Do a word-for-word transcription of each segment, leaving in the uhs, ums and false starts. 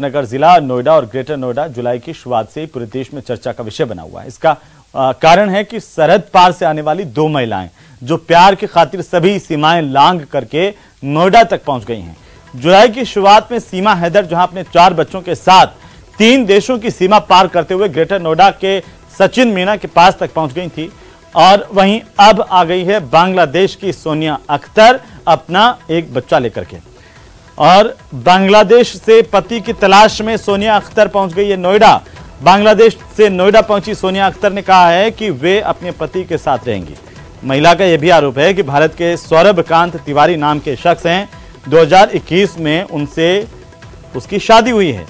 नगर जिला नोएडा और ग्रेटर नोएडा जुलाई की शुरुआत से ही पूरे देश में चर्चा का विषय बना हुआ है। इसका आ, कारण है कि सरहद पार से आने वाली दो महिलाएं जो प्यार की खातिर सभी सीमाएं लांघ करके नोएडा तक पहुंच गई हैं। जुलाई की शुरुआत में सीमा हैदर जहां अपने चार बच्चों के साथ तीन देशों की सीमा पार करते हुए ग्रेटर नोएडा के सचिन मीणा के पास तक पहुंच गई थी, और वहीं अब आ गई है बांग्लादेश की सोनिया अख्तर अपना एक बच्चा लेकर के, और बांग्लादेश से पति की तलाश में सोनिया अख्तर पहुंच गई है नोएडा। बांग्लादेश से नोएडा पहुंची सोनिया अख्तर ने कहा है कि वे अपने पति के साथ रहेंगी। महिला का यह भी आरोप है कि भारत के सौरभ कांत तिवारी नाम के शख्स हैं, दो हज़ार इक्कीस में उनसे उसकी शादी हुई है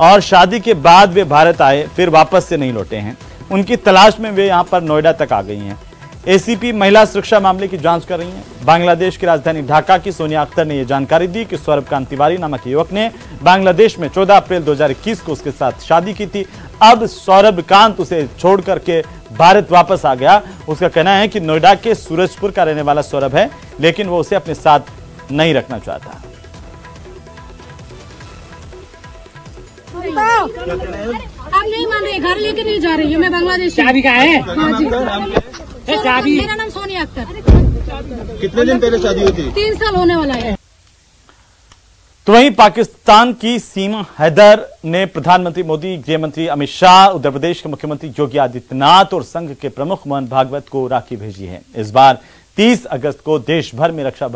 और शादी के बाद वे भारत आए, फिर वापस से नहीं लौटे हैं। उनकी तलाश में वे यहाँ पर नोएडा तक आ गई हैं। एसीपी महिला सुरक्षा मामले की जांच कर रही हैं। बांग्लादेश की राजधानी ढाका की सोनिया अख्तर ने यह जानकारी दी कि सौरभ कांत तिवारी नामक युवक ने बांग्लादेश में चौदह अप्रैल दो हज़ार इक्कीस को उसके साथ शादी की थी। अब सौरभ कांत उसे छोड़ करके भारत वापस आ गया। उसका कहना है कि नोएडा के सूरजपुर का रहने वाला सौरभ है, लेकिन वो उसे अपने साथ नहीं रखना चाहता। आप नहीं मान रहे, घर लेके नहीं जा रही हूँ, मैं बांग्लादेश है। मेरा नाम सोनिया अख्तर। कितने दिन पहले शादी हुई थी? तीन साल होने वाला है। तो वहीं पाकिस्तान की सीमा हैदर ने प्रधानमंत्री मोदी, गृह मंत्री अमित शाह, उत्तर प्रदेश के मुख्यमंत्री योगी आदित्यनाथ और संघ के प्रमुख मोहन भागवत को राखी भेजी है। इस बार तीस अगस्त को देश भर में रक्षा